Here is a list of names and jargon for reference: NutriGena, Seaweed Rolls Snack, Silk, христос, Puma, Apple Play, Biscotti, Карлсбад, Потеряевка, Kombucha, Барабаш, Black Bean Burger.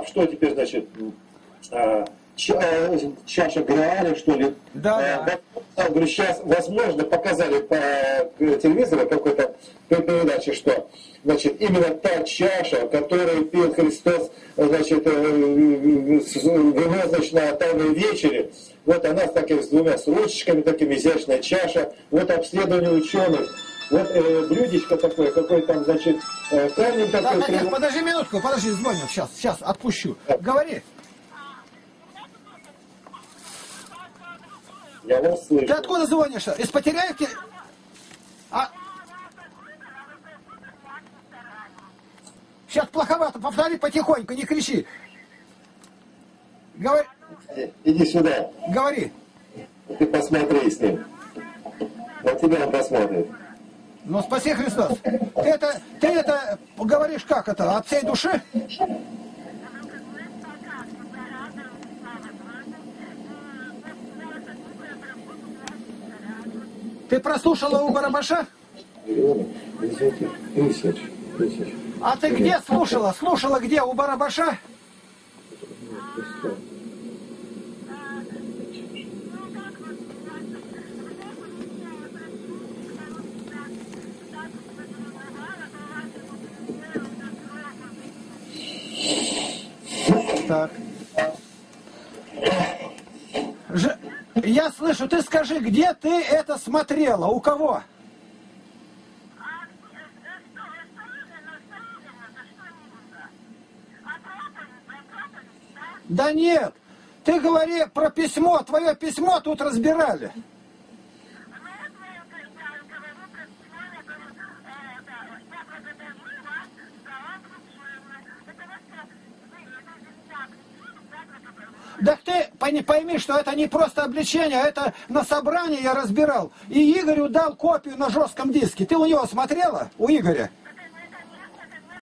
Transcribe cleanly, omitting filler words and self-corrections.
Так, что теперь, значит, чаша Грааля, что ли? Да. Говорю, сейчас, возможно, показали по телевизору какой-то передаче, что, значит, именно та чаша, которую пил Христос, значит, вино, значит, на Тайной вечере, вот она с такими, с двумя ручечками, такими изящная чаша, вот обследование ученых. Вот блюдечко такое, какой там, значит, камень такой... Да, подожди минутку, подожди, звоню, сейчас, отпущу. Да. Говори. Я вас слышу. Ты откуда звонишь-то? Из Потеряевки? А... Сейчас плоховато, повтори потихоньку, не кричи. Говори. Иди сюда. Говори. Ты посмотри с ним. На тебя он посмотрит. Ну, спаси Христос. Ты это говоришь как это? От всей души? Ты прослушала у Барабаша? А ты где слушала? Слушала где? У Барабаша? Так. Я слышу, ты скажи, где ты это смотрела, у кого? Да нет, ты говори про письмо, твое письмо тут разбирали. Да ты пойми, что это не просто обличение, это на собрании я разбирал. И Игорю дал копию на жестком диске. Ты у него смотрела, у Игоря?